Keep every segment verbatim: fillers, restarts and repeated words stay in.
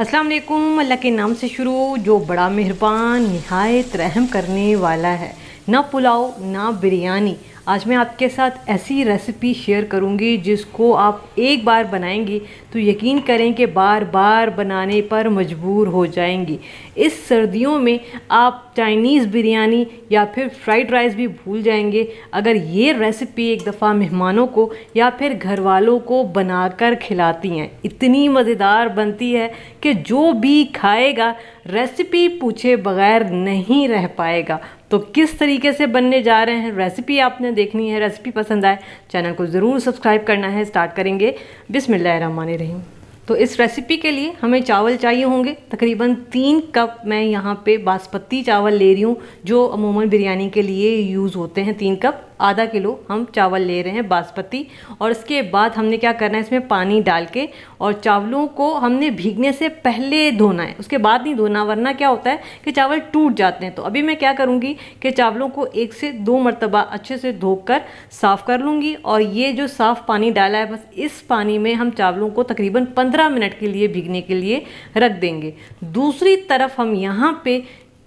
अस्सलाम वालेकुम। अल्लाह के नाम से शुरू जो बड़ा मेहरबान निहायत रहम करने वाला है। ना पुलाव ना बिरयानी, आज मैं आपके साथ ऐसी रेसिपी शेयर करूंगी जिसको आप एक बार बनाएंगी तो यकीन करें कि बार बार बनाने पर मजबूर हो जाएंगी। इस सर्दियों में आप चाइनीज़ बिरयानी या फिर फ्राइड राइस भी भूल जाएंगे अगर ये रेसिपी एक दफ़ा मेहमानों को या फिर घर वालों को बनाकर खिलाती हैं। इतनी मज़ेदार बनती है कि जो भी खाएगा रेसिपी पूछे बगैर नहीं रह पाएगा। तो किस तरीके से बनने जा रहे हैं रेसिपी आपने देखनी है। रेसिपी पसंद आए चैनल को ज़रूर सब्सक्राइब करना है। स्टार्ट करेंगे बिस्मिल्लाहिर्रहमानिर्रहीम। तो इस रेसिपी के लिए हमें चावल चाहिए होंगे तकरीबन तीन कप। मैं यहाँ पे बासमती चावल ले रही हूँ जो अमूमन बिरयानी के लिए यूज़ होते हैं। तीन कप आधा किलो हम चावल ले रहे हैं बासमती। और इसके बाद हमने क्या करना है, इसमें पानी डाल के और चावलों को हमने भीगने से पहले धोना है, उसके बाद नहीं धोना, वरना क्या होता है कि चावल टूट जाते हैं। तो अभी मैं क्या करूँगी कि चावलों को एक से दो मरतबा अच्छे से धोकर साफ़ कर लूँगी। और ये जो साफ़ पानी डाला है, बस इस पानी में हम चावलों को तकरीबन पंद्रह मिनट के लिए भीगने के लिए रख देंगे। दूसरी तरफ हम यहाँ पर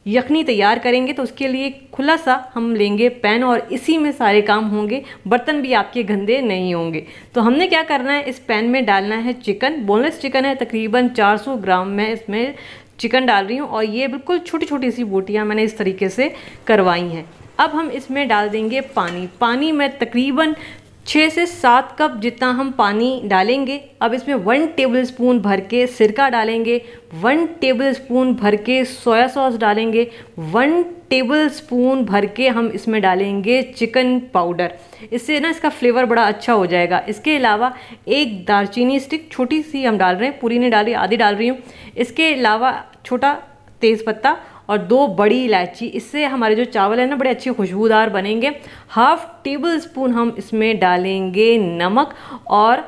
यखनी तैयार करेंगे, तो उसके लिए खुला सा हम लेंगे पैन और इसी में सारे काम होंगे, बर्तन भी आपके गंदे नहीं होंगे। तो हमने क्या करना है, इस पैन में डालना है चिकन। बोनलेस चिकन है, तकरीबन चार सौ ग्राम मैं इसमें चिकन डाल रही हूँ। और ये बिल्कुल छोटी छोटी सी बोटियाँ मैंने इस तरीके से करवाई हैं। अब हम इसमें डाल देंगे पानी। पानी में तकरीबन छः से सात कप जितना हम पानी डालेंगे। अब इसमें वन टेबलस्पून भर के सिरका डालेंगे, वन टेबलस्पून भर के सोया सॉस डालेंगे, वन टेबलस्पून भर के हम इसमें डालेंगे चिकन पाउडर। इससे ना इसका फ्लेवर बड़ा अच्छा हो जाएगा। इसके अलावा एक दालचीनी स्टिक छोटी सी हम डाल रहे हैं, पूरी नहीं डाली, आधी डाल रही हूँ। इसके अलावा छोटा तेज़ पत्ता और दो बड़ी इलायची। इससे हमारे जो चावल है ना बड़े अच्छे खुशबूदार बनेंगे। हाफ़ टेबल स्पून हम इसमें डालेंगे नमक और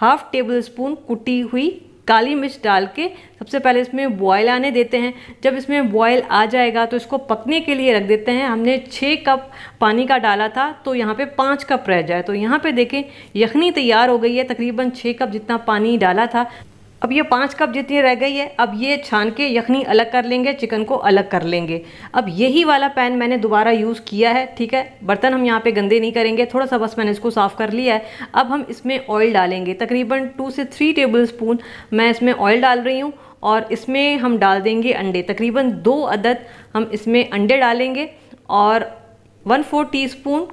हाफ़ टेबल स्पून कुटी हुई काली मिर्च डाल के सबसे पहले इसमें बॉयल आने देते हैं। जब इसमें बॉयल आ जाएगा तो इसको पकने के लिए रख देते हैं। हमने छः कप पानी का डाला था तो यहाँ पे पाँच कप रह जाए। तो यहाँ पे देखें यखनी तैयार हो गई है, तकरीबन छः कप जितना पानी डाला था। अब ये पाँच कप जितनी रह गई है, अब ये छान के यखनी अलग कर लेंगे, चिकन को अलग कर लेंगे। अब यही वाला पैन मैंने दोबारा यूज़ किया है, ठीक है। बर्तन हम यहाँ पे गंदे नहीं करेंगे, थोड़ा सा बस मैंने इसको साफ़ कर लिया है। अब हम इसमें ऑयल डालेंगे, तकरीबन टू से थ्री टेबल स्पून मैं इसमें ऑयल डाल रही हूँ। और इसमें हम डाल देंगे अंडे, तकरीबन दो अदद हम इसमें अंडे डालेंगे। और वन फोर टी स्पून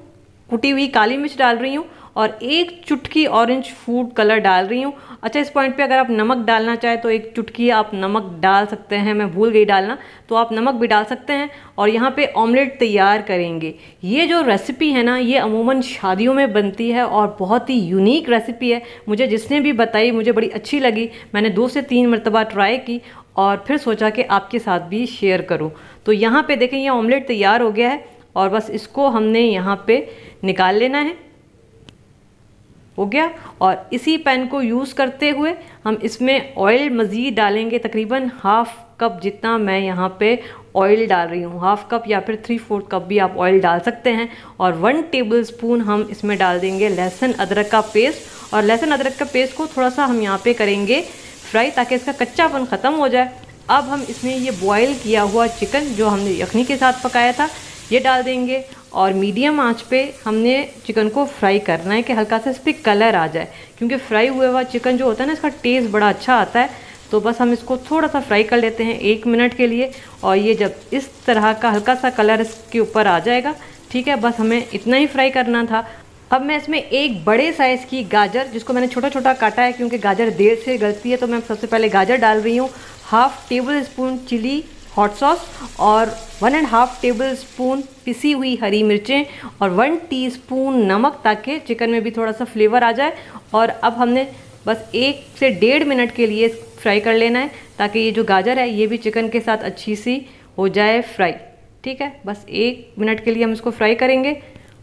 कुटी हुई काली मिर्च डाल रही हूँ और एक चुटकी ऑरेंज फूड कलर डाल रही हूँ। अच्छा, इस पॉइंट पे अगर आप नमक डालना चाहे तो एक चुटकी आप नमक डाल सकते हैं, मैं भूल गई डालना, तो आप नमक भी डाल सकते हैं। और यहाँ पे ऑमलेट तैयार करेंगे। ये जो रेसिपी है ना ये अमूमन शादियों में बनती है और बहुत ही यूनिक रेसिपी है। मुझे जिसने भी बताई मुझे बड़ी अच्छी लगी। मैंने दो से तीन मरतबा ट्राई की और फिर सोचा कि आपके साथ भी शेयर करूँ। तो यहाँ पर देखें ये ऑमलेट तैयार हो गया है और बस इसको हमने यहाँ पर निकाल लेना है। हो गया। और इसी पैन को यूज़ करते हुए हम इसमें ऑयल मज़ीद डालेंगे, तकरीबन हाफ़ कप जितना मैं यहाँ पे ऑयल डाल रही हूँ। हाफ़ कप या फिर थ्री फोर्थ कप भी आप ऑयल डाल सकते हैं। और वन टेबलस्पून हम इसमें डाल देंगे लहसुन अदरक का पेस्ट। और लहसुन अदरक का पेस्ट को थोड़ा सा हम यहाँ पे करेंगे फ्राई ताकि इसका कच्चापन ख़त्म हो जाए। अब हम इसमें ये बॉयल किया हुआ चिकन जो हमने यखनी के साथ पकाया था ये डाल देंगे और मीडियम आंच पे हमने चिकन को फ्राई करना है कि हल्का सा इस पर कलर आ जाए, क्योंकि फ्राई हुआ हुआ चिकन जो होता है ना इसका टेस्ट बड़ा अच्छा आता है। तो बस हम इसको थोड़ा सा फ्राई कर लेते हैं एक मिनट के लिए। और ये जब इस तरह का हल्का सा कलर इसके ऊपर आ जाएगा, ठीक है, बस हमें इतना ही फ्राई करना था। अब मैं इसमें एक बड़े साइज़ की गाजर जिसको मैंने छोटा छोटा काटा है क्योंकि गाजर देर से गलती है, तो मैं सबसे पहले गाजर डाल रही हूँ। Half tablespoon chilli hot sauce और one and half tablespoon पिसी हुई हरी मिर्चें और वन टीस्पून नमक ताकि चिकन में भी थोड़ा सा फ्लेवर आ जाए। और अब हमने बस एक से डेढ़ मिनट के लिए फ्राई कर लेना है ताकि ये जो गाजर है ये भी चिकन के साथ अच्छी सी हो जाए फ्राई, ठीक है। बस एक मिनट के लिए हम इसको फ्राई करेंगे।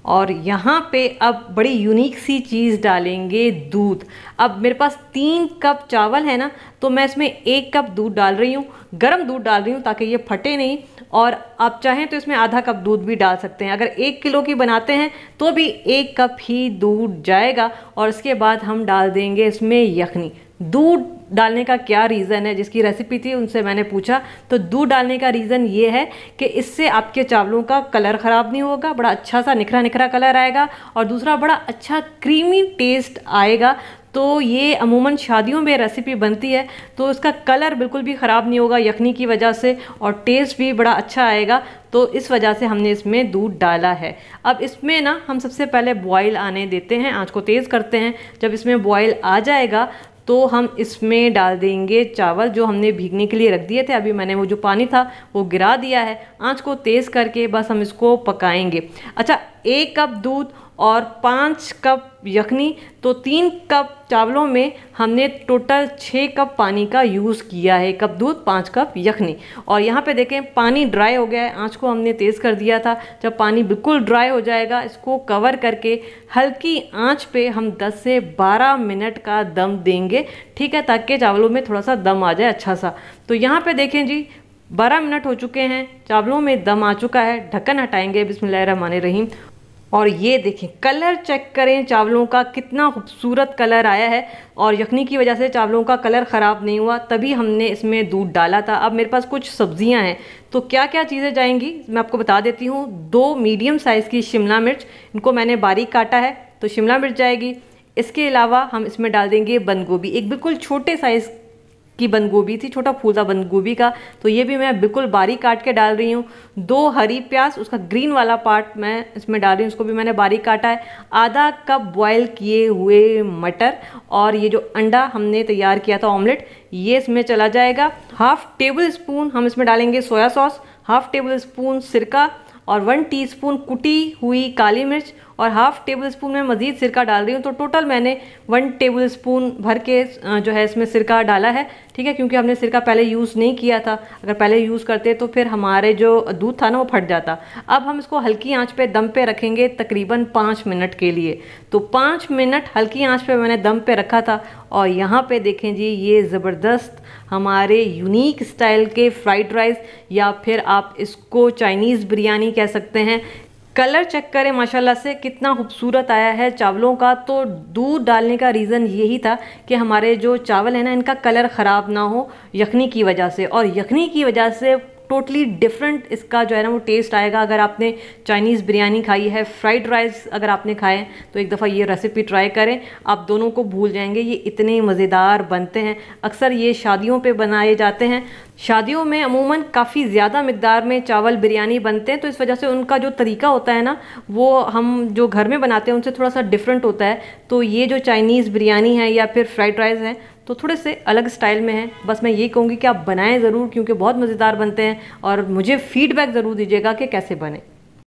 और यहाँ पे अब बड़ी यूनिक सी चीज़ डालेंगे दूध। अब मेरे पास तीन कप चावल है ना, तो मैं इसमें एक कप दूध डाल रही हूँ, गर्म दूध डाल रही हूँ ताकि ये फटे नहीं। और आप चाहें तो इसमें आधा कप दूध भी डाल सकते हैं। अगर एक किलो की बनाते हैं तो भी एक कप ही दूध जाएगा। और इसके बाद हम डाल देंगे इसमें यखनी। दूध डालने का क्या रीज़न है, जिसकी रेसिपी थी उनसे मैंने पूछा, तो दूध डालने का रीज़न ये है कि इससे आपके चावलों का कलर ख़राब नहीं होगा, बड़ा अच्छा सा निखरा निखरा कलर आएगा और दूसरा बड़ा अच्छा क्रीमी टेस्ट आएगा। तो ये अमूमन शादियों में रेसिपी बनती है, तो इसका कलर बिल्कुल भी ख़राब नहीं होगा यखनी की वजह से और टेस्ट भी बड़ा अच्छा आएगा। तो इस वजह से हमने इसमें दूध डाला है। अब इसमें ना हम सबसे पहले बॉयल आने देते हैं, आंच को तेज़ करते हैं। जब इसमें बॉयल आ जाएगा तो हम इसमें डाल देंगे चावल जो हमने भीगने के लिए रख दिए थे। अभी मैंने वो जो पानी था वो गिरा दिया है। आंच को तेज़ करके बस हम इसको पकाएंगे। अच्छा, एक कप दूध और पाँच कप यखनी, तो तीन कप चावलों में हमने टोटल छः कप पानी का यूज़ किया है। एक कप दूध, पाँच कप यखनी। और यहाँ पे देखें पानी ड्राई हो गया है, आंच को हमने तेज़ कर दिया था। जब पानी बिल्कुल ड्राई हो जाएगा इसको कवर करके हल्की आंच पे हम दस से बारह मिनट का दम देंगे, ठीक है, ताकि चावलों में थोड़ा सा दम आ जाए अच्छा सा। तो यहाँ पर देखें जी बारह मिनट हो चुके हैं, चावलों में दम आ चुका है। ढक्कन हटाएँगे, बिस्मिल्लाहिर्रहमानिर्रहीम। और ये देखें कलर चेक करें चावलों का, कितना खूबसूरत कलर आया है। और यखनी की वजह से चावलों का कलर ख़राब नहीं हुआ, तभी हमने इसमें दूध डाला था। अब मेरे पास कुछ सब्जियां हैं, तो क्या क्या चीज़ें जाएंगी मैं आपको बता देती हूँ। दो मीडियम साइज़ की शिमला मिर्च, इनको मैंने बारीक काटा है, तो शिमला मिर्च जाएगी। इसके अलावा हम इसमें डाल देंगे बंद गोभी, एक बिल्कुल छोटे साइज़ की बंद गोभी थी, छोटा फूल था बंद गोभी का, तो ये भी मैं बिल्कुल बारीक काट के डाल रही हूँ। दो हरी प्याज, उसका ग्रीन वाला पार्ट मैं इसमें डाल रही हूँ, उसको भी मैंने बारीक काटा है। आधा कप बॉयल किए हुए मटर और ये जो अंडा हमने तैयार किया था ऑमलेट, ये इसमें चला जाएगा। हाफ टेबल स्पून हम इसमें डालेंगे soya sauce, half tablespoon सिरका और वन टीस्पून कुटी हुई काली मिर्च और हाफ़ टेबल स्पून में मज़ीद सिरका डाल रही हूँ। तो टोटल मैंने वन टेबल स्पून भर के जो है इसमें सिरका डाला है, ठीक है, क्योंकि हमने सिरका पहले यूज़ नहीं किया था। अगर पहले यूज़ करते तो फिर हमारे जो दूध था ना वो फट जाता। अब हम इसको हल्की आंच पे दम पे रखेंगे तकरीबन पाँच मिनट के लिए। तो पाँच मिनट हल्की आंच पे मैंने दम पे रखा था और यहाँ पे देखें जी ये ज़बरदस्त हमारे यूनिक स्टाइल के फ्राइड राइस या फिर आप इसको चाइनीज़ बिरयानी कह सकते हैं। कलर चेक करें माशाल्लाह से कितना खूबसूरत आया है चावलों का। तो दूध डालने का रीज़न यही था कि हमारे जो चावल है ना इनका कलर ख़राब ना हो यखनी की वजह से। और यखनी की वजह से टोटली डिफरेंट इसका जो है ना वो टेस्ट आएगा। अगर आपने चाइनीज़ बिरयानी खाई है, फ्राइड राइस अगर आपने खाए, तो एक दफ़ा ये रेसिपी ट्राई करें, आप दोनों को भूल जाएंगे। ये इतने मज़ेदार बनते हैं, अक्सर ये शादियों पे बनाए जाते हैं। शादियों में अमूमन काफ़ी ज़्यादा मिकदार में चावल बिरयानी बनते हैं, तो इस वजह से उनका जो तरीका होता है ना वो हम जो घर में बनाते हैं उनसे थोड़ा सा डिफरेंट होता है। तो ये जो चाइनीज़ बिरयानी है या फिर फ्राइड राइस है तो थोड़े से अलग स्टाइल में है। बस मैं ये कहूँगी कि आप बनाएं ज़रूर, क्योंकि बहुत मज़ेदार बनते हैं और मुझे फ़ीडबैक ज़रूर दीजिएगा कि कैसे बने।